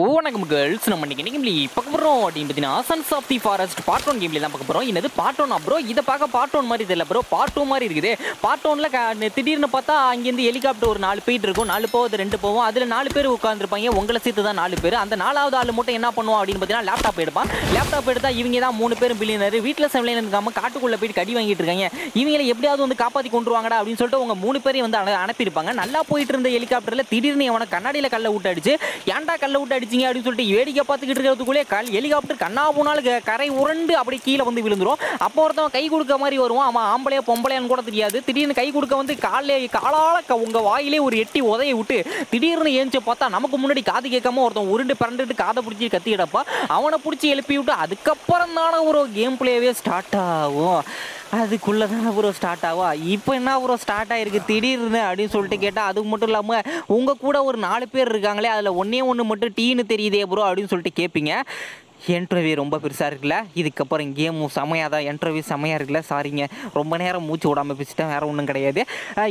வணக்கம் கேர்ள்ஸ், நம்ம இன்னைக்கு என்ன கேம் பார்க்க போறோம் அப்படின்னு பார்த்தீங்கன்னா sons of the forest part 1 கேம்ல தான் பார்க்க போறோம். என்னது பார்ட் 1 ப்ரோ? இதை பார்க்க பார்ட் 1 மாதிரி தெரியல ப்ரோ, பார்ட் 2 மாதிரி இருக்குது. பார்ட் 1ல திடீர்னு பார்த்தா அங்கேருந்து ஹெலிகாப்டர் ஒரு 4 போயிட்டு இருக்கும், 4 போவது 2 போவோம். அதில் 4 பேர் உட்காந்துருப்பாங்க, உங்களை சேர்த்து தான் 4 பேர். அந்த 4வது ஆள் மட்டும் என்ன பண்ணுவோம் அப்படின்னு பார்த்தீங்கன்னா லேப்டாப் எடுப்பான். லேப்டாப் எடுத்தா இவங்க தான் 3 பேரும் பில்லியனர், வீட்டில் சமையல் இருக்காம காட்டுக்குள்ளே போயிட்டு கடி வாங்கிட்டு இருக்காங்க. இவங்களை எப்படியாவது வந்து காப்பாற்றி கொண்டு வாங்கடா அப்படின்னு சொல்லிட்டு உங்க 3 பேரையும் வந்து அனுப்பியிருப்பாங்க. நல்லா போயிட்டு இருந்த ஹெலிகாப்டரில் திடீர்னு அவனை கண்ணாடியில் கல்லை விட்டு அடிச்சு, ஏன்டா கல்லை விட்டு அப்படின்னு சொல்லிட்டு வேடிக்கை பார்த்துக்கிட்டு இருக்கிறதுக்குள்ளே ஹெலிகாப்டர் கண்ணா போனாலும் கரை உரண்டு அப்படி கீழே வந்து விழுந்துரும். அப்போ ஒருத்தவன் கை கொடுக்க மாதிரி வருவான், அவன் ஆம்பளையா பொம்பளையான்னு கூட தெரியாது. திடீர்னு கை கொடுக்க வந்து காலால உங்க வாயிலே ஒரு எட்டி உதையை விட்டு திடீர்னு ஏஞ்சி பார்த்தா நமக்கு முன்னாடி காது கேட்காம ஒருத்தன் உருண்டு பறந்துட்டு காதை பிடிச்சி கத்தி கிடப்பா. அவனை பிடிச்சி எழுப்பி விட்டு அதுக்கப்புறம் தானே ஒரு கேம் பிளேவே ஸ்டார்ட் ஆகும். அதுக்குள்ளே தானே ப்ரோ ஸ்டார்ட் ஆவா? இப்போ என்ன ப்ரோ ஸ்டார்ட் ஆகிருக்கு திடீர்னு அப்படின்னு சொல்லிட்டு கேட்டால், அதுக்கு மட்டும் இல்லாமல் உங்கள் கூட ஒரு 4 பேர் இருக்காங்களே அதில் ஒன்று மட்டும் டீன்னு தெரியுதே ப்ரோ அப்படின்னு சொல்லிட்டு கேட்பீங்க. என்ட்ரவியூ ரொம்ப பெருசாக இருக்குல்ல, இதுக்கப்புறம் கேமும் செமையாக தான். என்ட்ரவியூ செமையாக இருக்குல்ல, சாரிங்க ரொம்ப நேரம் மூச்சு விடாமல் பிடிச்சிட்டேன், வேறு ஒன்றும் கிடையாது.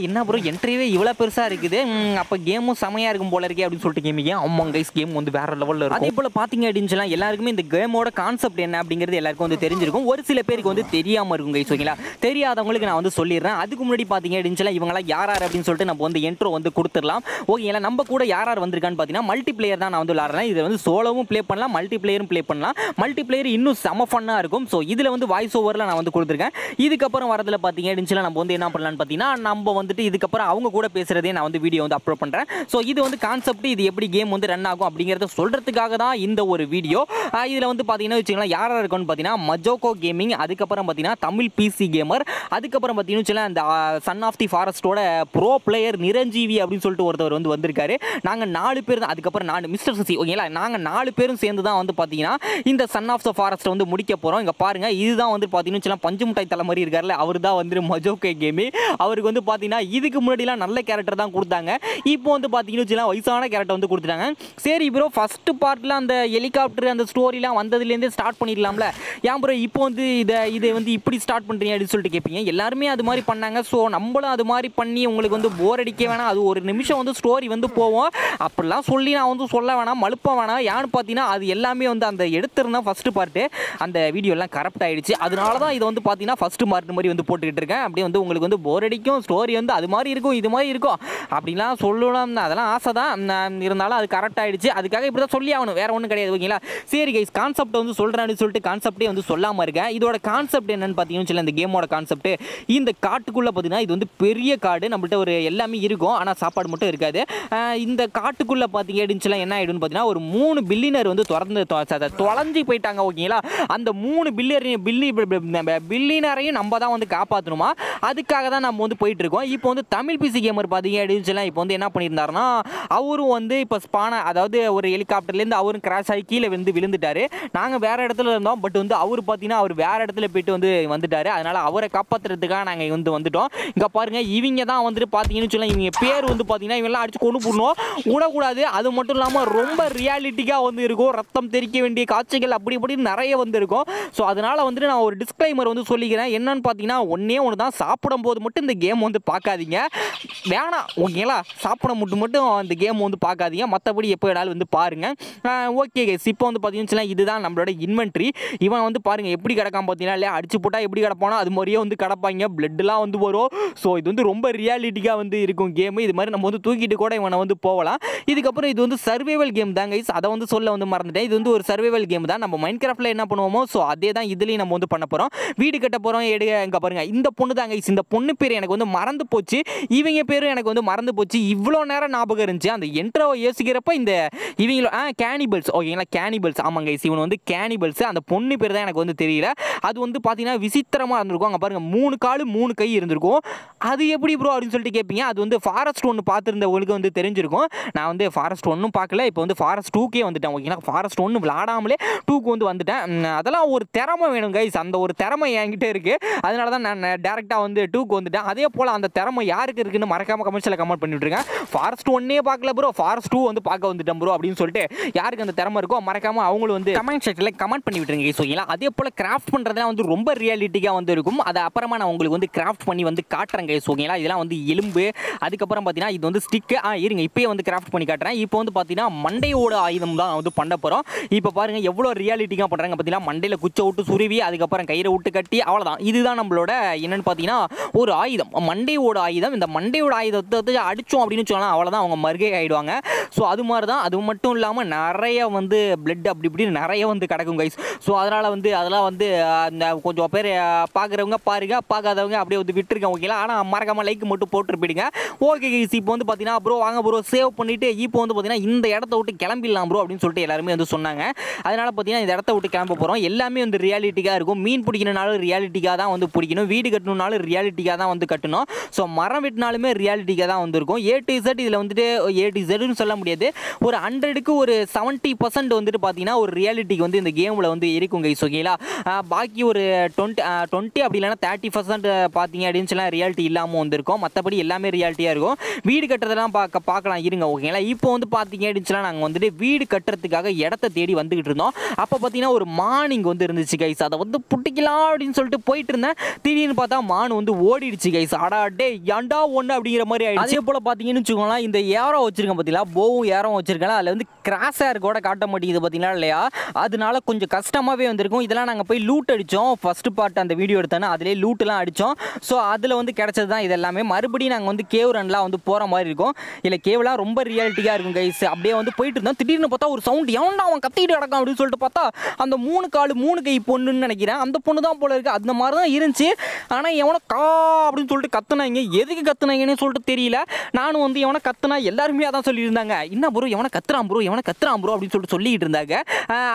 என்ன ப்ரோ என்ட்ரவியூ இவ்வளோ பெருசாக இருக்குது, அப்போ கேமும் செமையாக இருக்கும் போல இருக்கே அப்படின்னு சொல்லிட்டு கேமிங்க. ஆமாம் கைஸ், கேம் வந்து வேறு லெவலில் இருக்கும். அதே போல் பார்த்தீங்க அப்படின்னு சொல்லலாம் எல்லாருக்குமே இந்த கேமோட கான்செப்ட் என்ன அப்படிங்கிறது எல்லாருக்கும் வந்து தெரிஞ்சிருக்கும், ஒரு சில பேருக்கு வந்து தெரியாமல் இருக்கும் கைஸ். ஓகேங்களா, தெரியாதவங்களுக்கு நான் வந்து சொல்லிடுறேன். அதுக்கு முன்னாடி பார்த்தீங்க அப்படின்னு சொல்லலாம் இவங்களாம் யார் யார் அப்படின்னு சொல்லிட்டு நம்ம வந்து என்ட்ரோ வந்து கொடுத்துடலாம். ஓகேங்களா, நம்ம கூட யார் யார் வந்திருக்கான்னு பார்த்தீங்கன்னா மல்டி பிளேயர் தான் நான் வந்து விளாட்றேன். இதில் வந்து சோலோவும் ப்ளே பண்ணலாம், மல்டி பிளேயரும் ப்ளே பண்ணலாம். மல்டி பிளேயர் இன்னும் செம ஃபன்னா இருக்கும். ஸோ இதில் வந்து வாய்ஸ் ஓவரில் நான் வந்து கொடுத்துருக்கேன். இதுக்கப்புறம் வரதில் பார்த்தீங்க அப்படின்னு நம்ம வந்து என்ன பண்ணலான்னு பார்த்தீங்கன்னா நம்ம வந்துட்டு இதுக்கப்புறம் அவங்க கூட பேசுகிறதே நான் வந்து வீடியோ வந்து அப்லோட் பண்ணுறேன். ஸோ இது வந்து கான்செப்ட், இது எப்படி கேம் வந்து ரன் ஆகும் அப்படிங்கிறத சொல்கிறதுக்காக தான் இந்த ஒரு வீடியோ. இதில் வந்து பார்த்தீங்கன்னா வச்சுக்கலாம் யார் யார் இருக்கும்னு பார்த்தீங்கன்னா மஜோகோ கேமிங், அதுக்கப்புறம் பார்த்தீங்கன்னா தமிழ் பிசி கேமர், அதுக்கப்புறம் பார்த்தீங்கன்னா இந்த சன் ஆஃப் தி ஃபாரஸ்டோட ப்ரோ பிளேயர் நிரஞ்சீவி அப்படின்னு சொல்லிட்டு ஒருத்தவர் வந்து வந்திருக்காரு. நாங்கள் 4 பேர் தான், அதுக்கப்புறம் மிஸ்டர் சசி. ஓகேங்களா, நாங்கள் 4 பேரும் சேர்ந்து தான் வந்து பார்த்தீங்கன்னா இந்த சன் ஆஃப் த ஃபாரஸ்ட் வந்து முடிக்க போகிறோம். இங்கே பாருங்க, இதுதான் வந்து பார்த்தீங்கன்னா பஞ்சு முட்டாய் தலை மாதிரி இருக்கார்ல, அவர் தான் வந்து மஜோகோ கேமி. அவருக்கு வந்து பார்த்தீங்கன்னா இதுக்கு முன்னாடிலாம் நல்ல கேரக்டர் தான் கொடுத்தாங்க, இப்போ வந்து பார்த்தீங்கன்னா வயசான கேரக்டர் வந்து கொடுத்துட்டாங்க. சரி ப்ரோ, ஃபர்ஸ்ட் பார்ட்டில் அந்த ஹெலிகாப்டர் அந்த ஸ்டோரிலாம் வந்ததுலேருந்தே ஸ்டார்ட் பண்ணிடலாம்ல, ஏன் ப்ரோ இப்போ வந்து இதை வந்து இப்படி ஸ்டார்ட் பண்ணுறீங்க அப்படின்னு சொல்லிட்டு கேட்பீங்க. எல்லாருமே அது மாதிரி பண்ணாங்க, ஸோ நம்மளும் அது மாதிரி பண்ணி உங்களுக்கு வந்து போர் அடிக்க வேணாம். அது ஒரு நிமிஷம் வந்து ஸ்டோரி வந்து போவோம் அப்படிலாம் சொல்லி நான் வந்து சொல்ல வேணாம், மழுப்ப வேணாம். ஏன்னு பார்த்தீங்கன்னா அது எல்லாமே வந்து அந்த எடுத்திருந்தா ஃபர்ஸ்ட் பார்ட் அந்த வீடியோலாம் கரெக்ட் ஆயிடுச்சு, அதனால தான் இது வந்து பார்த்தீங்கன்னா ஃபர்ஸ்ட் பார்ட் மாதிரி வந்து போட்டுக்கிட்டு இருக்கேன். அப்படியே வந்து உங்களுக்கு வந்து போர் அடிக்கும், ஸ்டோரி வந்து அது மாதிரி இருக்கும் இது மாதிரி இருக்கும் அப்படிலாம் சொல்லணும், அதெல்லாம் ஆசை தான், இருந்தாலும் அது கரெக்ட் ஆயிடுச்சு, அதுக்காக இப்படி தான் சொல்லி ஆகணும், வேற ஒன்றும் கிடையாது. ஓகேங்களா, சரி கைஸ் கான்செப்ட் வந்து சொல்கிறேன்னு சொல்லிட்டு கான்செப்டே வந்து சொல்லாமல் இருக்கேன். இதோட கான்செப்ட் என்னன்னு பார்த்தீங்கன்னு சொல்லி இந்த கேமோட கான்செப்ட், இந்த காட்டுக்குள்ளே பார்த்தீங்கன்னா இது வந்து பெரிய காடு, நம்மள்கிட்ட ஒரு எல்லாமே இருக்கும் ஆனால் சாப்பாடு மட்டும் இருக்காது. இந்த காட்டுக்குள்ளே பார்த்தீங்க அப்படின்னு சொல்லி என்ன ஆகிடும்னு பார்த்தீங்கன்னா ஒரு 3 பில்லியனர் வந்து தொலைஞ்சி போயிட்டாங்க. ஓகேங்களா, அந்த 3 பில்லியனரையும் நம்ம தான் வந்து காப்பாற்றணுமா, அதுக்காக தான் நம்ம வந்து போயிட்டு இருக்கோம். இப்போ வந்து தமிழ் பிசி கேமர் பார்த்தீங்க அப்படின்னு சொல்லலாம் இப்போ வந்து என்ன பண்ணியிருந்தாருன்னா அவரும் வந்து இப்போ ஸ்பான, அதாவது ஒரு ஹெலிகாப்டர்லேருந்து அவரும் கிராஷ் ஆகி கீழே வந்து விழுந்துட்டாரு. நாங்கள் வேற இடத்துல இருந்தோம், பட் வந்து அவர் பார்த்தீங்கன்னா அவர் வேற இடத்துல போயிட்டு வந்து வந்துட்டாரு, அதனால அவரை காப்பாற்றுறதுக்காக நாங்கள் வந்து வந்துட்டோம். இங்கே பாருங்க, இவங்க தான் வந்துட்டு பார்த்தீங்கன்னு சொல்லலாம் இவங்க பேர் வந்து பார்த்தீங்கன்னா இவெல்லாம் அடிச்சு கொண்டு போடணும், விடக்கூடாது. அது மட்டும் இல்லாமல் ரொம்ப ரியாலிட்டிக்காக வந்து இருக்கும், ரத்தம் தெரிக்க வேண்டிய காட்சிகள் அப்படி இப்படி நிறைய வந்திருக்கும். ஸோ அதனால வந்துட்டு நான் ஒரு டிஸ்க்ளைமர் வந்து சொல்லிக்கிறேன், என்னன்னு பார்த்தீங்கன்னா ஒன்று தான், சாப்பிடும் போது மட்டும் இந்த கேம் வந்து பார்க்காதீங்க, வேணாம். ஓகேங்களா, சாப்பிடும் மட்டும் இந்த கேம் வந்து பார்க்காதீங்க, மற்றபடி எப்போ வேணாலும் வந்து பாருங்க. ஓகே கைஸ், இப்போ வந்து பார்த்தீங்கன்னா இதுதான் நம்மளோட இன்வென்ட்ரி. இவன் வந்து பாருங்க எப்படி கிடக்காம பார்த்தீங்கன்னா இல்லையா, அடிச்சு போட்டா எப்படி கிடப்பானோ அது மாதிரியே வந்து கிடப்பாங்க, பிளட்லாம் வந்து வரும். ஸோ இது வந்து ரொம்ப ரியாலிட்டிக்காக வந்து இருக்கும் கேமு, இது மாதிரி நம்ம வந்து தூக்கிட்டு கூட இவனை வந்து போகலாம். இதுக்கப்புறம் இது வந்து சர்வைவல் கேம் தான் கைஸ், அதை வந்து சொல்ல வந்து மறந்துட்டேன். இது வந்து ஒரு சர்வைவல் கேம் தான், நம்ம மைன்கிராஃப்ட்ல என்ன பண்ணுவோமோ ஸோ அதே தான் இதுலேயும் நம்ம வந்து பண்ண போகிறோம். வீடு கட்ட போகிறோம், எங்க பாருங்க இந்த பொண்ணு தான் கைஸ், இந்த பொண்ணு பேர் எனக்கு வந்து மறந்து போச்சு, இவங்க பேரும் எனக்கு வந்து மறந்து போச்சு, இவ்வளோ நேரம் ஞாபகம் இருந்துச்சு. அந்த என்ட்ரோவை யோசிக்கிறப்ப இந்த இவங்களோ கேனிபல்ஸ். ஓகேங்களா, கேனிபல்ஸ், ஆமாங்க கைஸ், இவன் வந்து கேனிபல்ஸ். அந்த பொண்ணு பேர் தான் எனக்கு வந்து தெரியல, அது வந்து பார்த்தீங்கன்னா விசித்திரமாக இருந்திருக்கும். அங்கே பாருங்க 3 கால் 3 கை இருந்திருக்கும், அது எப்படி ப்ரோ அப்படின்னு சொல்லிட்டு கேட்பீங்க. அது வந்து ஃபாரஸ்ட் 1 பார்த்துருந்தவங்களுக்கு வந்து தெரிஞ்சிருக்கும். நான் வந்து ஃபாரஸ்ட் 1 பார்க்கல, இப்போ வந்து ஃபாரஸ்ட் 2கே வந்துட்டேன். ஓகேங்களா, ஃபாரஸ்ட் 1 விளாடாமலே நண்பர்களே 2க்கு வந்து வந்துட்டேன். அதெல்லாம் ஒரு திறமை வேணும் கைஸ், அந்த ஒரு திறமை என்கிட்ட இருக்குது, அதனால தான் நான் டேரெக்டாக வந்து 2க்கு வந்துட்டேன். அதே போல் அந்த திறமை யாருக்கு இருக்குன்னு மறக்காமல் கமெண்ட்ஸில் கமெண்ட் பண்ணிட்டுருக்கேன். ஃபாரஸ்ட் 1 பார்க்கல ப்ரோ, ஃபாரஸ்ட் 2 வந்து பார்க்க வந்துட்டேன் ப்ரோ அப்படின்னு சொல்லிட்டு யாருக்கு அந்த திறமை இருக்கோ மறக்காமல் அவங்களும் வந்து கமெண்ட் செக்ஷனில் கமெண்ட் பண்ணி விட்டுருங்க கைஸ் ஓகேங்களா. அதே போல் கிராஃப்ட் பண்ணுறதுலாம் வந்து ரொம்ப ரியாலிட்டிக்காக வந்து இருக்கும், அது அப்புறமா நான் உங்களுக்கு வந்து கிராஃப்ட் பண்ணி வந்து காட்டுறேன் கைஸ் ஓகேங்களா. இதெல்லாம் வந்து எலும்பு, அதுக்கப்புறம் பார்த்தீங்கன்னா இது வந்து ஸ்டிக்கு இருங்க இப்போயே வந்து கிராஃப்ட் பண்ணி காட்டுறேன். இப்போ வந்து பார்த்தீங்கன்னா மண்டையோட ஆயுதம் தான் வந்து பண்ண போகிறோம். இப்போ பாருங்கள் எவ்வளோ ரியாலிட்டிக்காக பண்ணுறாங்க பார்த்தீங்கன்னா, மண்டையில் குச்சை விட்டு சுருவி அதுக்கப்புறம் கயிறை விட்டு கட்டி அவ்வளோதான். இதுதான் நம்மளோட என்னென்னு பார்த்தீங்கன்னா ஒரு ஆயுதம், மண்டையோட ஆயுதம். இந்த மண்டையோட ஆயுதத்தை அடித்தோம் அப்படின்னு சொன்னால் அவ்வளோதான், அவங்க மறுகை ஆகிடுவாங்க. ஸோ அது மாதிரி தான், அது மட்டும் இல்லாமல் நிறைய வந்து பிளட் அப்படி இப்படின்னு நிறைய வந்து கிடக்கும் கைஸ். ஸோ அதனால் வந்து அதெல்லாம் வந்து அந்த கொஞ்சம் பேர் பார்க்குறவங்க பாருங்க, பார்க்காதவங்க அப்படியே வந்து விட்டுருக்கேன் ஓகேங்களா. ஆனால் மறக்காமல் லைக் மட்டும் போட்டு போயிடுங்க ஓகே கைஸ். இப்போ வந்து பார்த்தீங்கன்னா ப்ரோ வாங்க ப்ரோ சேவ் பண்ணிவிட்டு இப்போ வந்து பார்த்தீங்கன்னா இந்த இடத்த விட்டு கிளம்பிடலாம் ப்ரோ அப்படின்னு சொல்லிட்டு எல்லாருமே வந்து சொன்னாங்க. அதனால் பார்த்தீங்கன்னா இந்த இடத்த விட்டு கிளம்ப போகிறோம். எல்லாமே வந்து ரியாலிட்டிக்காக இருக்கும், மீன் பிடிக்கணுனாலும் ரியாலிட்டிக்காக தான் வந்து பிடிக்கணும், வீடு கட்டணுனாலும் ரியாலிட்டிக்காக தான் வந்து கட்டணும், ஸோ மரம் வெட்டினாலுமே ரியாலிட்டிக்காக தான் வந்துருக்கும். A to Z இதில் வந்துட்டு A to Zன்னு சொல்ல முடியாது, ஒரு 100க்கு ஒரு 70% வந்துட்டு பார்த்தீங்கன்னா ஒரு ரியாலிட்டிக்கு வந்து இந்த கேமில் வந்து இருக்கும் கைஸ் ஓகேங்களா. பாக்கி ஒரு 20 அப்படி இல்லைன்னா 30% பார்த்தீங்க அப்படின்னு சொன்னால் ரியாலிட்டி இல்லாமல் வந்துருக்கும், மற்றபடி எல்லாமே ரியாலிட்டியாக இருக்கும். வீடு கட்டுறதெல்லாம் பார்க்கலாம் இருங்க ஓகேங்களா. இப்போ வந்து பார்த்தீங்க அப்படின்னு சொன்னால் நாங்கள் வந்துட்டு வீடு கட்டுறதுக்காக இடத்த தேடி வந்துக்கிட்டு இருந்தோம். அப்போ பார்த்தீங்கன்னா ஒரு மானிங் வந்து இருந்துச்சு கைஸ், அதை வந்து பிடிக்கலாம் அப்படின்னு சொல்லிட்டு போயிட்டு இருந்தேன். திடீர்னு பார்த்தா மான் வந்து ஓடிடுச்சு கைஸ், அடாடே ஏண்டா ஒன்று அப்படிங்கிற மாதிரி ஆயிடுச்சு. அதே போல் பார்த்தீங்கன்னு வச்சுக்கோங்களா, இந்த ஏரோ வச்சுருக்கேன் பார்த்தீங்களா, போவும் ஏரம் வச்சுருக்கேன், அதில் வந்து கிராஸ் ஏர்கோட காட்ட மாட்டேங்குது பார்த்தீங்களா இல்லையா, அதனால கொஞ்சம் கஷ்டமாகவே வந்திருக்கும். இதெல்லாம் நாங்கள் போய் லூட் அடித்தோம், ஃபஸ்ட்டு பார்ட் அந்த வீடியோ எடுத்தோன்னா அதிலே லூட்டெலாம் அடித்தோம். ஸோ அதில் வந்து கிடச்சது தான் இதெல்லாமே. மறுபடியும் நாங்கள் வந்து கேவ் ரன்லாம் வந்து போகிற மாதிரி இருக்கும், இல்லை கேவெலாம் ரொம்ப ரியாலிட்டியாக இருக்கும் கைஸ். அப்படியே வந்து போயிட்டு இருந்தோம், திடீர்னு பார்த்தா ஒரு சவுண்ட், ஏன்னா அவன் கத்திட்டு கிடக்கான் அப்படின்னு சொல்லிட்டு பார்த்தா அந்த 3 கை பொண்ணுன்னு நினைக்கிறேன், அந்த பொண்ணு தான் போல இருக்குது, அந்த மாதிரி தான் இருந்துச்சு. ஆனால் எவனை கா அப்படின்னு சொல்லிட்டு கத்துனாங்க, எதுக்கு கத்துனாங்கன்னு சொல்லிட்டு தெரியல. நானும் வந்து எவனை கத்துனா எல்லாருமே அதான் சொல்லியிருந்தாங்க, என்ன ப்ரோ எவனை கத்துறான் ப்ரோ, எவனை கத்துறான் ப்ரோ அப்படின்னு சொல்லிட்டு சொல்லிட்டு இருந்தாங்க.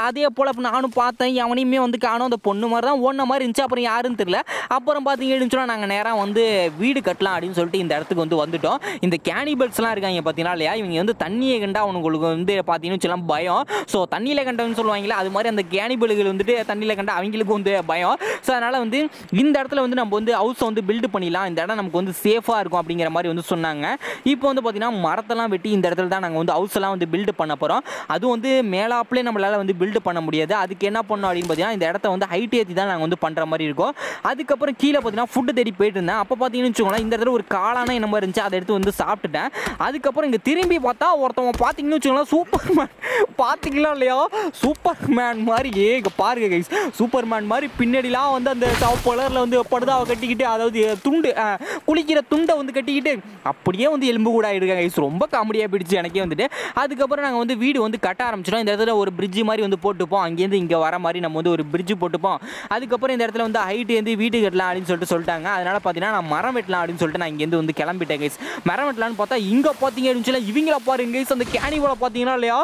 அதே போல் நானும் பார்த்தேன், எவனையுமே வந்து காணும், அந்த பொண்ணு மாதிரி தான் ஓடின மாதிரி இருந்துச்சு, அப்புறம் யாருன்னு தெரியல. அப்புறம் பார்த்தீங்கன்னு சொன்னால் நாங்கள் நேராக வந்து வீடு கட்டலாம் அப்படின்னு சொல்லிட்டு இந்த இடத்துக்கு வந்து வந்துட்டோம். இந்த கேனிபல்ஸ்லாம் இருக்காங்க பார்த்தீங்கன்னா இல்லையா, இவங்க வந்து தண்ணியை கண்டா அவங்களுக்கு வந்து பார்த்தீங்கன்னு சொல்லாம் பயம். ஸோ தண்ணியில் கண்டவன்னு சொல்லுவாங்களா, அது மாதிரி அந்த கேனிபல்கள் வந்துட்டு தண்ணியில் கண்டா அவங்களுக்கும் வந்து பயம். ஸோ அதனால் வந்து இந்த இடத்துல வந்து நம்ம வந்து ஹவுஸை வந்து பில்டு பண்ணிடலாம், இந்த இடம் நமக்கு வந்து சேஃபாக இருக்கும் அப்படிங்கிற மாதிரி வந்து சொன்னாங்க. இப்போ வந்து பார்த்தீங்கன்னா மரத்தெல்லாம் வெட்டி இந்த இடத்துல தான் நாங்கள் வந்து ஹவுஸ் எல்லாம் வந்து பில்டு பண்ண போகிறோம். அதுவும் வந்து மேலாப்பிலே நம்மளால் வந்து பில்டு பண்ண முடியாது, அதுக்கு என்ன பண்ணோம் அப்படின்னு பார்த்தீங்கன்னா இந்த இடத்த வந்து ஹைட் ஏற்றி தான் நாங்கள் வந்து பண்ணுற மாதிரி இருக்கும். அதுக்கப்புறம் கீழே பார்த்தீங்கன்னா ஃபுட்டு தேடி போயிட்டு இருந்தேன். அப்போ பார்த்தீங்கன்னு வச்சுக்கோங்களேன் இந்த இடத்துல ஒரு காளான என்ன மாதிரி இருந்துச்சு, அதை எடுத்து வந்து சாப்பிட்டுட்டேன். அதுக்கப்புறம் இங்கே திரும்பி பார்த்தா ஒருத்தவங்க பார்த்தீங்கன்னு வச்சுக்கோங்களேன் சூப்பர் மேன், பார்த்திங்களா இல்லையா சூப்பர் மேன் மாதிரி, இங்கே பாருங்க கைஸ் சூப்பர் மேன் மாதிரி பின்னாடிலாம் வந்து அந்த கலரில் வந்து படுதாவை கட்டிக்கிட்டு, அதாவது துண்டு குளிக்கிற துண்டை வந்து கட்டிக்கிட்டு அப்படியே வந்து எலும்பு கூட ஆகிடுக்காங்க கைஸ், ரொம்ப காமெடியாக போயிடுச்சு எனக்கே வந்துட்டு. அதுக்கப்புறம் நாங்கள் வந்து வீடு வந்து கட்ட ஆரம்பிச்சிட்டோம். இந்த இடத்துல ஒரு பிரிட்ஜு மாதிரி வந்து போட்டுப்போம், அங்கேருந்து இங்கே வர மாதிரி நம்ம வந்து ஒரு பிரிட்ஜு போட்டுப்போம். அதுக்கப்புறம் இந்த இடத்துல வந்து ஹைட்டு வந்து வீடு கட்டலாம் அப்படின்னு சொல்லிட்டு சொல்லிட்டாங்க. அதனால் பார்த்தீங்கன்னா நான் மரம் வெட்டலாம் அப்படின்னு சொல்லிட்டு நான் இங்கேருந்து வந்து கிளம்பிட்டேன் கைஸ். மரம் வெட்டலான்னு பார்த்தா இங்கே பார்த்தீங்க அப்படின்னு சொல்லி இவங்கள பாருங்க கைஸ், அந்த கேனிவோட பார்த்தீங்கன்னா இல்லையா,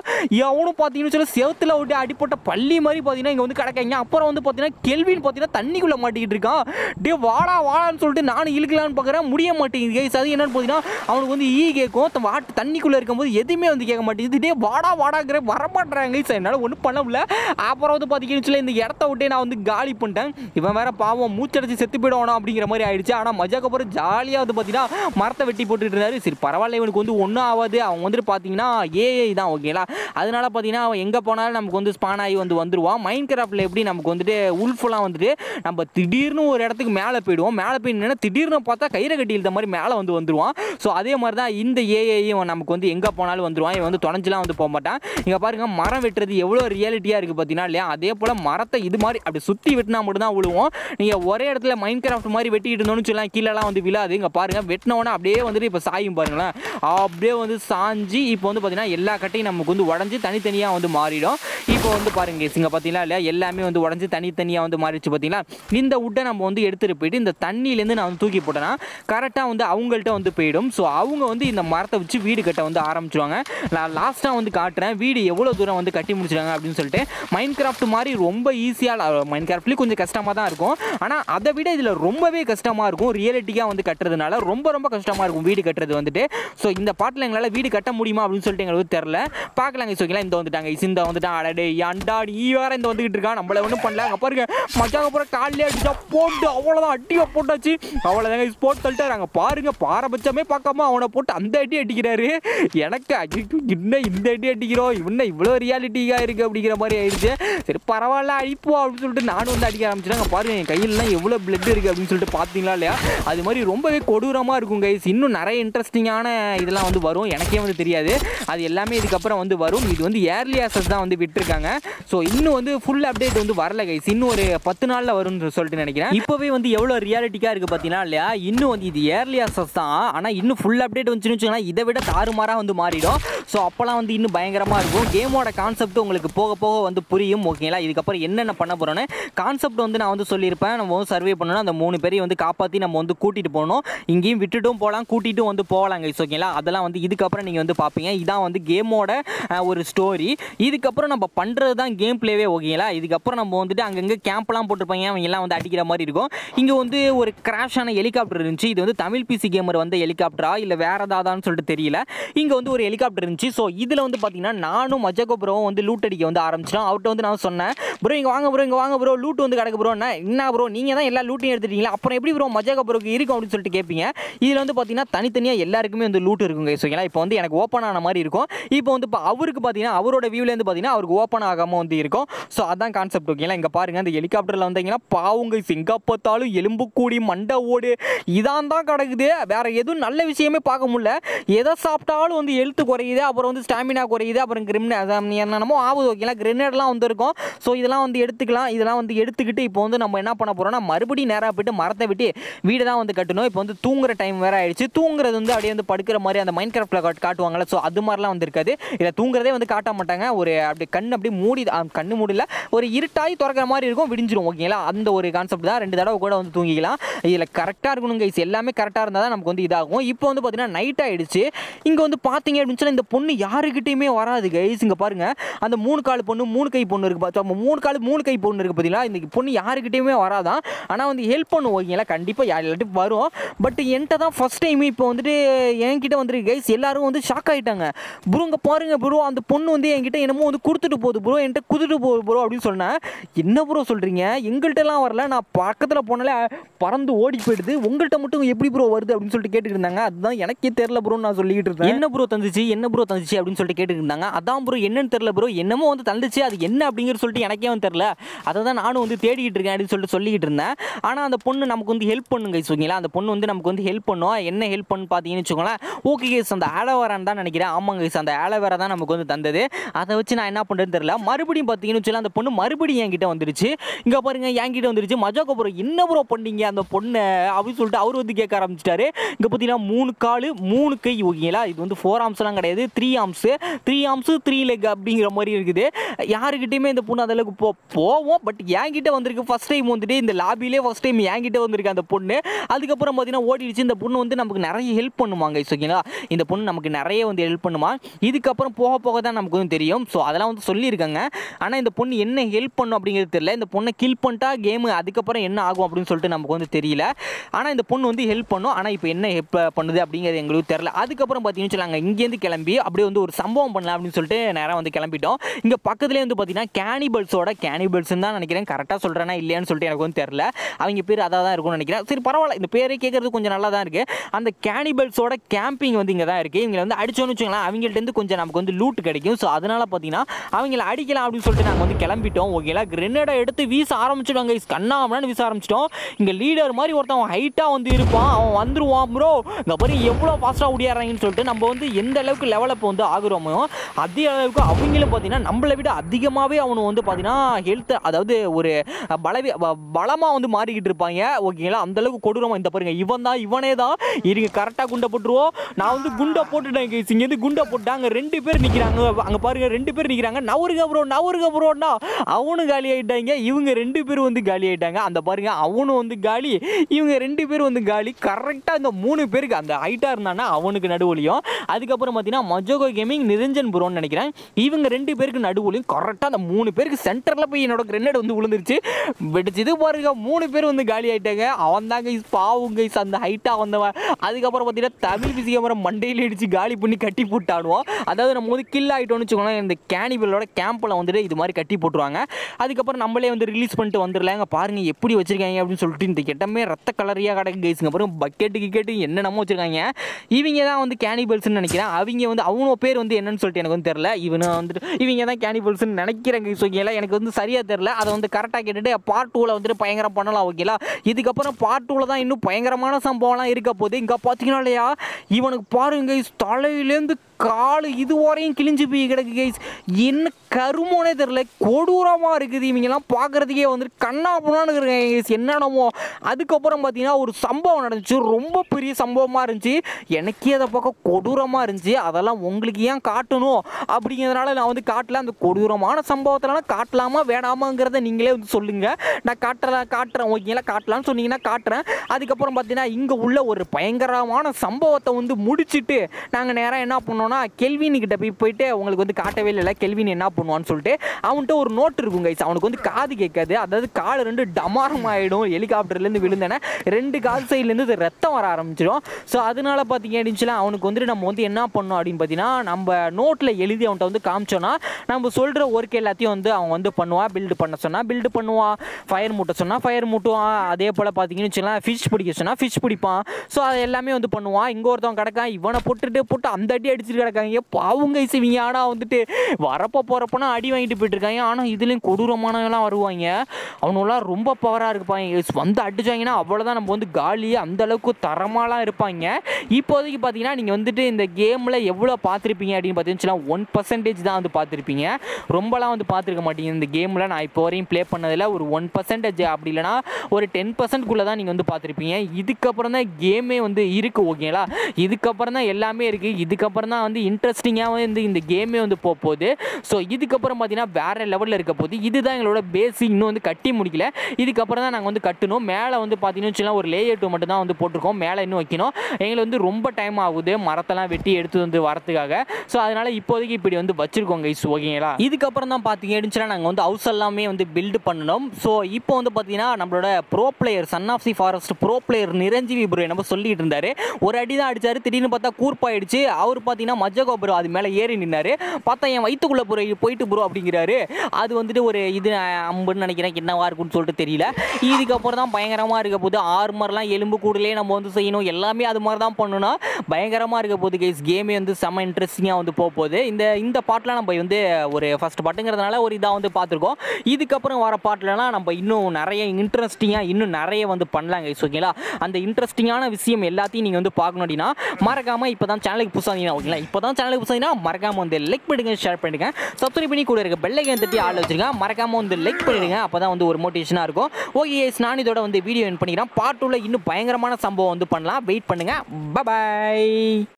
எவனும் பார்த்தீங்கன்னு சொல்லி செவத்தில் விட்டு அடிப்பட்ட பள்ளி மாதிரி பார்த்தீங்கன்னா இங்கே வந்து கிடக்காங்க. அப்புறம் வந்து பார்த்தீங்கன்னா கேள்வின்னு பார்த்தீங்கன்னா தண்ணிக்குள்ளே மாட்டிக்கிட்டு இருக்கான். டே வாடா வாடான்னு சொல்லிட்டு நானும் இழுக்கலான்னு பார்க்குறேன், முடிய மாட்டேங்குது கைஸ். அது என்னன்னு பார்த்தீங்கன்னா அவனுக்கு வந்து ஈ கேட்கும், வாட்டு தண்ணிக்குள்ளே இருக்கும்போது எதுவுமே வந்து கேட்க மாட்டேங்குது. டே வாடா வாடாங்கிற வரமாட்டுறாங்க கைஸ், என்னால் ஒன்றும் பண்ண முடியல. அப்புறம் வந்து பார்த்தீங்கன்னு சொல்லி இந்த இடத்த விட்டே நான் வந்து காலி பண்ணிட்டேன். இவன் வேற பாவம் மூச்சடைச்சு செத்து போயிடுவானோ அப்படிங்கிற மாதிரி ஆயிடுச்சு. ஆனால் மஜாக்கப்புறம் ஜாலியாக வந்து பார்த்தீங்கன்னா மரத்தை வெட்டி போட்டுட்டு இருந்தாரு. சரி பரவாயில்ல, இவனுக்கு வந்து ஒன்றும் ஆகாது. அவங்க வந்துட்டு பார்த்தீங்கன்னா ஏஐ தான் ஓகேங்களா, அதனால பார்த்தீங்கன்னா அவன் எங்கே போனாலும் நமக்கு வந்து ஸ்பான் ஆகி வந்து வந்துடுவான். மைண்ட் கிராஃப்டில் எப்படி நமக்கு வந்துட்டு உல்ஃபெல்லாம் வந்துட்டு நம்ம திடீர்னு ஒரு இடத்துக்கு மேலே போயிடுவோம், மேலே போயிடுனா திடீர்னு பார்த்தா கயிறை கட்டி இந்த மாதிரி மேலே வந்து வந்துடுவான். ஸோ அதே மாதிரி தான் இந்த ஏஐயும் நமக்கு வந்து எங்கே போனாலும் வந்துடுவான், இவன் வந்து தொலைஞ்செலாம் வந்து போக மாட்டான். இங்கே பாருங்கள் மரம் வெட்டுறது எவ்வளோ ரியாலிட்டியாக இருக்குது பார்த்தீங்கன்னா இல்லையா. அதே போல் மரத்தை இது மாதிரி அப்படி சுற்றி வெட்டினா மட்டும் தான் விழுவோம். நீங்கள் ஒரே இடத்துல மைண்ட் கிராஃப்ட் மாதிரி வெட்டிக்கிட்டு இருந்தோன்னு சொல்லலாம் கீழெல்லாம் வந்து விழாது. இங்கே பாருங்கள் வெட்டினோன்னா அப்படியே வந்துட்டு இப்போ சாயும் பாருங்களேன், அப்படியே வந்து சாஞ்சி இப்போ வந்து பார்த்தீங்கன்னா எல்லா கட்டையும் நமக்கு வந்து உடஞ்சி தனித்தனியாக வந்து மாறிடும். இப்போ வந்து பாருங்கள் இங்கே பார்த்தீங்கன்னா இல்லையா எல்லாமே வந்து உடஞ்சி தனித்தனியாக வந்து மாறிடுச்சு பார்த்தீங்களா. இந்த உட்டை நம்ம வந்து எடுத்துகிட்டு போயிட்டு இந்த தண்ணியிலேருந்து நான் வந்து தூக்கி போட்டேன்னா கரெக்டாக வந்து அவங்கள்ட்ட வந்து போயிடும். ஸோ அவங்க வந்து இந்த மரத்தை வச்சு வீடு கட்ட வந்து ஆரம்பிச்சுவாங்க. நான் லாஸ்ட்டாக வந்து காட்டுறேன் வீடு எவ்வளோ தூரம் வந்து கட்டி முடிச்சிருக்காங்க அப்படின்னு சொல்லிட்டு. மைண்ட் கிராஃப்ட் மாதிரி ரொம்ப ஈஸியாக, மைண்ட் கிராஃப்ட்லேயும் கொஞ்சம் கஷ்டமாக தான் இருக்கும், ஆனால் அதை விட இதில் ரொம்பவே கஷ்டமாக இருக்கும். ரியாலிட்டியாக வந்து கட்டுறதுனால ரொம்ப கஷ்டமாக இருக்கும் வீடு கட்டுறது வந்துட்டு. ஸோ இந்த பாட்டில் எங்களால் வீடு கட்ட முடியுமா அப்படின்னு சொல்லிட்டு எங்களுக்கு தெரில, பார்க்கலாங்க. ஸோ ஓகேங்களா இந்த வந்துட்டாங்க, இந்த வந்துட்டான், அடடே ஏன்டா நீ வேற இந்த வந்துகிட்டு இருக்கா, நம்மள ஒன்றும் பண்ணல. அங்கே பாருங்க மச்சாங்க போகிற காலையிலே அடிச்சா போட்டு அவ்வளோதான், அட்டியை போட்டாச்சு அவ்வளோதாங்க. ஸ்போர்ட் சொல்லிட்டாரு அங்கே பாருங்க, பாரபட்சமே பார்க்காம அவனை போட்டு அந்த அட்டி அடிக்கிறாரு. எனக்கு இன்னும் இந்த அட்டி அடிக்கிறோம், இன்னும் இவ்வளோ ரியாலிட்டியாக இருக்குது அப்படிங்கிற மாதிரி ஆயிடுச்சு. சரி பரவாயில்ல அடிப்போம் அப்படின்னு சொல்லிட்டு நானும் வந்து அடிக்க ஆரம்பிச்சுட்டாங்க. பாருங்க என் கையிலலாம் எவ்வளோ பிளட் இருக்குது அப்படின்னு சொல்லிட்டு பார்த்தீங்களா இல்லையா, அது மாதிரி ரொம்பவே கொடூரமாக இருக்கும் கைஸ். இன்னும் நிறைய இன்ட்ரெஸ்டிங்கான இதெல்லாம் வந்து வரும், எனக்கே வந்து தெரியாது, அது எல்லாமே இதுக்கப்புறம் வந்து வரும். இது வந்து ஏர்லி ஆக்சஸ் தான் வந்து விட்டுருக்காங்க. ஸோ இன்னும் வந்து ஃபுல் அப்டேட் வந்து வரல கைஸ், இன்னும் ஒரு 10 நாளில் வரும்னு சொல்லிட்டு நினைக்கிறேன். இப்போவே வந்து எவ்வளோ ரியாலிட்டிக்காக இருக்குது பார்த்தீங்கன்னா இல்லையா. இன்னும் வந்து இது ஏர்லி ஆக்சஸ் தான், ஆனால் இன்னும் ஃபுல் அப்டேட் வந்துச்சுன்னு வச்சுக்கோங்களேன் இதை விட தாறுமாறாக வந்து மாறிடும். ஸோ அப்போலாம் வந்து இன்னும் பயங்கரமாக இருக்கும். கேமோட கான்செப்ட் உங்களுக்கு போக போக வந்து புரியும் ஓகேங்களா. இதுக்கப்புறம் என்னென்ன பண்ண போகிறோன்னு கான்செப்ட் வந்து நான் வந்து சொல்லியிருப்பேன். நம்ம வந்து சர்வே பண்ணணும், அந்த 3 பேரையும் வந்து காப்பாற்றி நம்ம வந்து கூட்டிகிட்டு போகணும். இங்கேயும் விட்டுட்டும் போகலாம் கூட்டிகிட்டும் வந்து போகலாம் கைஸ் ஓகேங்களா. அதெல்லாம் வந்து இதுக்கப்புறம் நீங்கள் வந்து பார்ப்பீங்க. இதான் வந்து கேமோட ஒரு ஸ்டோரி. இதுக்கப்புறம் நம்ம பண்ணுறது தான் கேம் பிளேவே ஓகேங்களா. இதுக்கப்புறம் நம்ம வந்துட்டு அங்கங்கே கேம்ப்லாம் போட்டிருப்பாங்க, அவங்கெல்லாம் வந்து அடிக்கிற மாதிரி இருக்கும். இங்கே வந்து ஒரு கிராஷான ஹெலிகாப்டர் இருந்துச்சு. இது வந்து தமிழ் பிசி கேமர் வந்து ஹெலிகாப்டரா இல்லை வேறு ஏதாவதான்னு சொல்லிட்டு தெரியல. இங்கே வந்து ஒரு ஹெலிகாப்டர் இருந்துச்சு. ஸோ இதில் வந்து பார்த்தீங்கன்னா நானும் மஜாக்கோ ப்ரோவும் வந்து லூட் அடிக்க வந்து ஆரம்பிச்சிட்டோம். அவர்கிட்ட வந்து நான் சொன்னேன், ப்ரோ இங்கே வாங்க ப்ரோ, இங்கே வாங்க ப்ரோ, லூட் வந்து கிடக்கு ப்ரோன்னா என்ன ப்ரோ நீங்கள் தான் எல்லா லூட்டையும் எடுத்துட்டீங்களா, அப்புறம் எப்படி ப்ரோ மஜாக்கோ ப்ரோக்கு இருக்கும் அப்படின்னு சொல்லிட்டு கேட்பீங்க. இதில் வந்து பார்த்தீங்கன்னா தனித்தனியாக எல்லாருக்குமே வந்து லூட் இருக்கும் கைஸ் ஓகேங்களா. இப்போ வந்து எனக்கு ஓப்பன் ஆன மாதிரி இருக்கும். இப்போ வந்து அவருக்கு பார்த்தீங்கன்னா அவரோட வியூலேருந்து பார்த்தீங்கன்னா அவருக்கு ஓப்பன் ஆகாமல் வந்து இருக்கும். ஸோ அதான் கான்செப்ட் ஓகேங்களா. இங்கே பாருங்கள் அந்த ஹெலிகாப்டரில் வந்தீங்கன்னா பாவங்க எங்கே பார்த்தாலும் எலும்புக்கூடி மண்டை ஓடு இதான் தான் கிடக்குது, வேறு எதுவும் நல்ல விஷயமே பார்க்க முடியல. எதை சாப்பிட்டாலும் வந்து எழுத்து குறையுது, அப்புறம் வந்து ஸ்டாமினா குறையுது, அப்புறம் என்னென்னமோ ஆகுது ஓகேங்களா. கிரெனேட்லாம் வந்து இருக்கும். ஸோ இதெல்லாம் வந்து எடுத்துக்கலாம். இதெல்லாம் வந்து எடுத்துக்கிட்டு இப்போ வந்து நம்ம என்ன பண்ண போகிறோம்னா மறுபடியும் நேராக போய்ட்டு மரத்தை விட்டு வீடு தான் வந்து கட்டணும். இப்போ வந்து தூங்குற டைம் வேறு ஆயிடுச்சு. தூங்குறது வந்து அப்படியே வந்து படுக்கிற மாதிரி அந்த மைண்ட் கிராஃப்டில் காட்டுவாங்களே ஸோ அது மாதிரிலாம் வந்து இருக்காது. இதை தூங்குறதே வந்து காட்ட மாட்டாங்க, ஒரு அப்படி கண் அப்படி மூடி கண்ணு மூடில ஒரு இருட்டாகி திறக்கிற மாதிரி இருக்கும், விடிஞ்சிடும் ஓகேங்களா. அந்த ஒரு கான்செப்ட் தான், 2 தடவை கூட வந்து தூங்கிக்கலாம். இதில் கரெக்டாக இருக்கணும் கைஸ், எல்லாமே கரெக்டாக இருந்தால் தான் நமக்கு வந்து இதாகும். இப்போ வந்து பார்த்தீங்கன்னா நைட் ஆகிடுச்சு. இங்கே வந்து பார்த்தீங்க அப்படின்னு சொன்னால் இந்த பொண்ணு யாருக்கிட்டையுமே வராது கைஸ். இங்கே பாருங்கள் அந்த 3 கால் பொண்ணு 3 கை பொண்ணு இருக்குது பார்த்தா, 3 கால் 3 கை பொண்ணு இருக்குது பார்த்தீங்களா. இந்த பொண்ணு யாருக்கிட்டையுமே வராதான், ஆனால் வந்து ஹெல்ப் பண்ணுவோம் ஓகேங்களா, கண்டிப்பாக யார்கிட்ட வரும். பட் என்கிட்ட தான் ஃபஸ்ட் டைம் இப்போ வந்துட்டு என்கிட்ட வந்துருக்கு கைஸ். எல்லாரும் வந்து ஷாக் ஆகிட்டாங்க. ப்ரோங்க பாருங்க ப்ரோ அந்த பொண்ணு வந்து என்கிட்ட என்னமோ வந்து கொடுத்துட்டு போகுது ப்ரோ, என்கிட்ட கொடுத்துட்டு போகுது ப்ரோ அப்படின்னு சொன்னேன். என்ன ப்ரோ சொல்கிறீங்க, எங்கள்கிட்டலாம் வரல, நான் பக்கத்தில் போனாலே பறந்து ஓடி போயிடுது, உங்கள்கிட்ட மட்டும் எப்படி ப்ரோ வருது அப்படின்னு சொல்லிட்டு கேட்டுட்டு இருந்தாங்க. அதுதான் எனக்கே தெரில ப்ரோன்னு நான் சொல்லிக்கிட்டு இருந்தேன். என்ன ப்ரோ தந்துச்சு அப்படின்னு சொல்லிட்டு கேட்டுட்டு இருந்தாங்க. அதான் ப்ரோ என்னன்னு தெரில ப்ரோ, என்னமோ வந்து தந்துச்சு, அது என்ன அப்படிங்கிற சொல்லிட்டு எனக்கே வந்து தெரில. அதை தான் நானும் வந்து தேடிக்கிட்டு இருக்கேன் அப்படின்னு சொல்லிட்டு சொல்லிக்கிட்டு இருந்தேன். ஆனால் அந்த பொண்ணு நமக்கு வந்து ஹெல்ப் பண்ணுங்க ஓகேங்களா. அந்த பொண்ணு வந்து நமக்கு வந்து ஹெல்ப் பண்ணுவோம். என்ன ஹெல்ப் பண்ணு பார்த்தீங்கன்னு வச்சுக்கோங்களேன் ஓகே கைஸ், அந்த ஆலோவேரான்னு தான் நினைக்கிறேன். ஆமாங்க கைஸ், அந்த ஆலோவேரா தான் நமக்கு வந்து தந்தது. அதை வச்சு நான் என்ன பண்ணுறேன்னு தெரியல. மறுபடியும் பார்த்தீங்கன்னு வச்சுக்கலாம் அந்த பொண்ணு மறுபடியும் என்கிட்ட வந்துருச்சு. இங்கே பாருங்க என்கிட்ட வந்துருச்சு. மஜாக்கோ ப்ரோ என்ன ப்ரோ பண்ணீங்க அந்த பொண்ணை அப்படின்னு சொல்லிட்டு அவர் வந்து கேட்க ஆரம்பிச்சிட்டாரு. இங்கே பார்த்தீங்கன்னா 3 கால் 3 கை ஓகேங்களா. இது வந்து 4 ஆம்ஸ்லாம் கிடையாது, 3 ஆம்ஸ் 3 லெக் அப்படிங்கிற மாதிரி இருக்குது. யாருக்கிட்டையுமே இந்த பொண்ணு அதளவுக்கு போவோம். பட் என்கிட்ட வந்திருக்கு ஃபஸ்ட் டைம் வந்துட்டு, இந்த லாபிலே ஃபஸ்ட் டைம் என்கிட்ட வந்திருக்கு அந்த பொண்ணு. அதுக்கப்புறம் பார்த்தீங்கன்னா ஓடிடுச்சு. இந்த பொண்ணு வந்து நமக்கு நிறைய ஹெல்ப் பண்ணுவாங்க ஓகேங்களா. இந்த பொண்ணு நமக்கு நிறைய வந்து ஹெல்ப் பண்ணுமா, இதுக்கப்புறம் போக போக தான் நமக்கு வந்து தெரியும். ஸோ அதெல்லாம் வந்து சொல்லியிருக்காங்க. ஆனால் இந்த பொண்ணு என்ன ஹெல்ப் பண்ணும் அப்படிங்கிறது தெரியல. இந்த பொண்ணை கில் பண்ணிட்டா கேமு அதுக்கப்புறம் என்ன ஆகும் அப்படின்னு சொல்லிட்டு நமக்கு வந்து தெரியல. ஆனால் இந்த பொண்ணு வந்து ஹெல்ப் பண்ணும், ஆனால் இப்போ என்ன ஹெல்ப் பண்ணுது அப்படிங்கிறது எங்களுக்கு தெரியல. அதுக்கப்புறம் பார்த்தீங்கன்னு சொல்லாங்க இங்கேருந்து கிளம்பி அப்படியே வந்து ஒரு சம்பவம் பண்ணலாம் அப்படின்னு சொல்லிட்டு நேராக வந்து கிளம்பிட்டோம். இங்கே பக்கத்துலேயே வந்து பார்த்தீங்கன்னா கேனிபல்ஸ்ன்னு தான் நினைக்கிறேன், கரெக்டாக சொல்கிறேன்னா இல்லையான்னு சொல்லிட்டு எனக்கு வந்து தெரியல. அவங்க பேர் அதாக தான் இருக்கும்னு நினைக்கிறேன். சரி பரவாயில்ல, இந்த பேரே கேட்குறது கொஞ்சம் நல்லா தான் இருக்குது. அந்த கேனிபல்ஸோட கேம்பிங் வந்து இங்கே தான் இருக்குது. இவங்களை வந்து அடிச்சோன்னு வச்சுக்கலாம் அவங்கள்ட்ட கொஞ்சம் நமக்கு வந்து லூட் கிடைக்கும். ஸோ அதனால் பார்த்தீங்கன்னா அவங்கள அடிக்கலாம் அப்படின்னு சொல்லிட்டு நாங்கள் வந்து கிளம்பிட்டோம் ஓகேங்களா. கிரெனேடை எடுத்து வீச ஆரம்பிச்சிட்டோம் கைஸ், கண்ணாமண்ணு வீச ஆரம்பிச்சிட்டோம். இங்கே லீடர் மாதிரி ஒருத்தன் அவன் ஹைட்டாக வந்து இருப்பான், அவன் வந்துடுவான் ப்ரோ. இங்கே பாரு எவ்வளோ ஃபாஸ்ட்டாக ஓடிடுறாங்கன்னு சொல்லிட்டு நம்ம வந்து எந்த அளவுக்கு லெவலப் வந்து ஆகுறோமோ அதே அளவுக்கு அவங்களும் பார்த்தீங்கன்னா நம்மளை விட அதிகமாகவே அவனு வந்து பார்த்தீங்கன்னா ஹெல்த், அதாவது ஒரு பலமாக வந்து மாறிக்கிட்டு இருப்பாங்க ஓகேங்களா. அந்தளவுக்கு கொடூரமாக. இந்த பாருங்க இவனே தான் இருங்க கரெக்டாக குண்டை போட்டுருவோம். நான் வந்து குண்டை போட்டுட்டேன் கைஸ். இங்கேருந்து குண்டை போட்டாங்க 2 பேர் நிற்கிறாங்க. அங்கே பாருங்க 2 பேர் நிற்கிறாங்க. நவருங்க ப்ரோன்னா அவனும் காலி ஆகிட்டாங்க, இவங்க 2 பேரும் வந்து காலி ஆகிட்டாங்க. அந்த பாருங்க அவனும் வந்து காலி, இவங்க 2 பேரும் வந்து காலி. கரெக்டாக இந்த 3 பேருக்கு அந்த ஹைட்டாக இருந்தானா அவனுக்கு நடுவுலையும், அதுக்கப்புறம் பார்த்தீங்கன்னா மஜாக்கோ கேமிங் நிரஞ்சன் ப்ரோன்னு நினைக்கிறேன், இவங்க 2 பேருக்கு நடுவுலையும் கரெக்டாக அந்த 3 பேருக்கு சென்டரில் போய் என்னோட கிரெனேட் வந்து விழுந்துருச்சு. வெடிச்சது பாருங்க, 3 பேர் வந்து காலி ஆகிட்டாங்க. அவன் தாங்க பாவுங்க அந்த ஹைட்டாக வந்தவன். அதுக்கப்புறம் பார்த்தீங்கன்னா தமிழ் பிசி கேமரா மண்டையில் அடிச்சு காலி பண்ணி கட்டி போட்டானுவோம். அதாவது நம்ம வந்து கில் ஆகிட்டோன்னு வச்சுக்கோங்களேன். இந்த கேனிபலோட கேம்பில் வந்துட்டு இது மாதிரி கட்டி போட்டுருவாங்க. அதுக்கப்புறம் நம்மளே வந்து ரிலீஸ் பண்ணிட்டு வந்துடலாங்க. பாருங்கள் எப்படி வச்சுருக்காங்க அப்படின்னு சொல்லிட்டு இந்த கிட்டமே ரத்த கலரியாக கிடக்கு கைஸுங்க. அப்புறம் பக்கெட்டு கிக்கெட்டு என்னென்னமோ வச்சுருக்காங்க. இவங்க தான் வந்து கேனிபல்ஸ்ன்னு நினைக்கிறேன். அவங்க வந்து அவங்க பேர் வந்து என்னன்னு சொல்லிட்டு எனக்கு வந்து தெரில. இவனை வந்துட்டு இவங்க தான் கேனிபல்ஸ்ன்னு நினைக்கிறேன் கைஸ். ஓகேங்களா, எனக்கு வந்து சரியாக தெரில. அதை வந்து கரெக்டாக கேட்டுட்டு பார்ட் 2வில் வந்துட்டு பயங்கரம் பண்ணலாம். ஓகேங்களா, இதுக்கப்புறம் பார்ட் 2வில் தான் இன்னும் பயங்கரமான சம்பவம்லாம் இருக்க போகுது. இங்கே பார்த்தீங்கன்னா இல்லையா, இவனுக்கு பாருங்க கைஸ், தலையிலேருந்து காலு இதுவரையும் கிழிஞ்சு போய் கிடக்கு கைஸ். என்ன கருமோனே தெரில, கொடூரமாக இருக்குது. இவங்கெல்லாம் பார்க்குறதுக்கே வந்துட்டு கண்ணா போனான்னு இருக்காங்க கைஸ், என்னென்னமோ. அதுக்கப்புறம் பார்த்தீங்கன்னா ஒரு சம்பவம் நடந்துச்சு, ரொம்ப பெரிய சம்பவமாக இருந்துச்சு. எனக்கே அதை பார்க்க கொடூரமாக இருந்துச்சு. அதெல்லாம் உங்களுக்கு ஏன் காட்டணும் அப்படிங்கிறதுனால நான் வந்து காட்டல. அந்த கொடூரமான சம்பவத்திலாம் காட்டலாமா வேணாமாங்கிறத நீங்களே வந்து சொல்லுங்கள். நான் காட்டுறேன். ஓகேங்களா, காட்டலான்னு சொன்னீங்கன்னா காட்டுறேன். அதுக்கப்புறம் பார்த்தீங்கன்னா இங்கே உள்ள ஒரு பயங்கரமான சம்பவத்தை வந்து முடிச்சுட்டு நாங்கள் நேராக என்ன பண்ணோம், கெல்வின்கிட்ட போய் போயிட்டு உங்களுக்கு வந்து காட்டவே இல்லை. கெல்வின் என்ன பண்ணுவான்னு சொல்லிட்டு அவன்கிட்ட ஒரு நோட் இருக்கும் கைஸ். அவனுக்கு வந்து காது கேட்காது, அதாவது கால் ரெண்டு டமாரம் ஆகிடும். ஹெலிகாப்டர்லேருந்து விழுந்தேன்னா ரெண்டு கால் சைட்லேருந்து ரத்தம் வர ஆரம்பிச்சிடும். ஸோ அதனால பார்த்தீங்க அப்படின்னுச்சுன்னா அவனுக்கு வந்துட்டு நம்ம வந்து என்ன பண்ணோம் அப்படின்னு பார்த்தீங்கன்னா, நம்ம நோட்டில் எழுதி அவன்கிட்ட வந்து காமிச்சோன்னா நம்ம சொல்கிற ஒர்க் எல்லாத்தையும் வந்து அவன் வந்து பண்ணுவான். பில்டு பண்ண சொன்னால் பில்டு பண்ணுவான், ஃபயர் மூட்டை சொன்னால் ஃபயர் மூட்டுவான். அதே போல் பார்த்தீங்கன்னு வச்சுக்கலாம், ஃபிஷ் பிடிக்க சொன்னால் ஃபிஷ் பிடிப்பான். ஸோ அது எல்லாமே வந்து பண்ணுவான். இங்கே ஒருத்தவன் கிடக்கான், இவனை போட்டு அந்த அடி அடிச்சு கிடக்காங்க பாவங்க இசைவீங்க. ஆனால் வந்துட்டு வரப்போ போகிறப்போனா அடி வாங்கிட்டு போயிட்டு இருக்காங்க. ஆனால் இதுலேயும் கொடூரமானவெல்லாம் வருவாங்க. அவனெல்லாம் ரொம்ப பவராக இருப்பாங்க. வந்து அடித்தாங்கன்னா அவ்வளோதான், நம்ம வந்து காலியாக அந்தளவுக்கு தரமாலாம் இருப்பாங்க. இப்போதைக்கு பார்த்தீங்கன்னா நீங்கள் வந்துட்டு இந்த கேமில் எவ்வளோ பார்த்துருப்பீங்க அப்படின்னு பார்த்தீங்கன்னா 1% தான் வந்து பார்த்துருப்பீங்க. ரொம்பலாம் வந்து பார்த்துருக்க மாட்டீங்க இந்த கேமில். நான் இப்போ வரையும் ப்ளே பண்ணதில் ஒரு 1% அப்படி இல்லைனா ஒரு 10%க்குள்ளே தான் நீங்கள் வந்து பார்த்துருப்பீங்க. இதுக்கப்புறம் தான் கேமே வந்து இருக்குது. ஓகேங்களா, இதுக்கப்புறம் தான் எல்லாமே இருக்குது. இதுக்கப்புறம் தான் வந்து இன்ட்ரெஸ்டிங்காக வந்து இந்த கேமே வந்து போகுது. ஸோ இதுக்கப்புறம் பார்த்தீங்கன்னா வேறு லெவலில் இருக்க போகுது. இதுதான் எங்களோட பேசிக். இன்னும் வந்து கட்டி முடிக்கல, இதுக்கப்புறம் தான் நாங்கள் வந்து கட்டணும். மேலே வந்து பார்த்தீங்கன்னு வச்சுக்கலாம் ஒரு லேயர் 2 மட்டும் தான் வந்து போட்டிருக்கோம். மேலே இன்னும் வைக்கணும். எங்களை வந்து ரொம்ப டைம் ஆகுது மரத்தெல்லாம் வெட்டி எடுத்து வந்து வரத்துக்காக. ஸோ அதனால் இப்போதைக்கு இப்படி வந்து வச்சுருக்கோம் கைஸ். ஓகேங்களா, இதுக்கப்புறம் தான் பார்த்தீங்க அப்படின்னா நாங்கள் வந்து ஹவுஸ் எல்லாமே வந்து பில்டு பண்ணணும். ஸோ இப்போ வந்து பார்த்தீங்கன்னா நம்மளோட pro player Sun of the forest pro player Niranjeevi pro நம்ம சொல்லிட்டு இருந்தார். ஒரு அடி தான் அடித்தார், திடீர்னு பார்த்தா கூர்ப்பாயிடுச்சு. அவர் பார்த்தீங்கன்னா மஜகோபுரம் அது மேலே ஏறி நின்னாரு. பார்த்தா என் வயிற்றுக்குள்ளே போயிட்டு ப்ரோ அப்படிங்கிறாரு. அது வந்துட்டு ஒரு இது அம்புன்னு நினைக்கிறேன், என்னவா இருக்குன்னு சொல்லிட்டு தெரியல. இதுக்கப்புறம் தான் பயங்கரமாக இருக்க போது. ஆர்மர்லாம் எலும்பு கூடலே நம்ம வந்து செய்யணும், எல்லாமே அது மாதிரி தான் பண்ணணும்னா பயங்கரமாக இருக்க போது கைஸ். கேமே வந்து செம்ம இன்ட்ரெஸ்டிங்காக வந்து போகுது. இந்த பாட்டெலாம் நம்ம வந்து ஒரு ஃபர்ஸ்ட் பாட்டுங்கிறதுனால ஒரு இதாக வந்து பார்த்துருக்கோம். இதுக்கப்புறம் வர பாட்டிலலாம் நம்ம இன்னும் நிறைய இன்ட்ரெஸ்டிங்காக இன்னும் நிறைய வந்து பண்ணலாம் கைஸ். ஓகேங்களா, அந்த இன்ட்ரெஸ்டிங்கான விஷயம் எல்லாத்தையும் நீங்கள் வந்து பார்க்கணும் அப்படின்னா மறக்காமல் இப்போ தான் சேனலுக்கு புதுசாக. ஓகேங்களா, இப்போ தான் சேனலுக்கு புதுசாக மறக்காமல் வந்து லைக் பண்ணுங்க, ஷேர் பண்ணிடுங்க, சப்ஸ்கிரைப் பண்ணி கூட இருக்க பெல் ஐகான் தட்டி ஆள் வச்சுருங்க. மறக்காமல் வந்து லைக் பண்ணிடுங்க, அப்போ தான் வந்து ஒரு மோட்டிவேஷனாக இருக்கும். ஓகே கைஸ், நான் இதோட வந்து வீடியோ என் பண்ணிக்கிறேன். பார்ட் 2வில் இன்னும் பயங்கரமான சம்பவம் வந்து பண்ணலாம். வெயிட் பண்ணுங்கள். பாய்.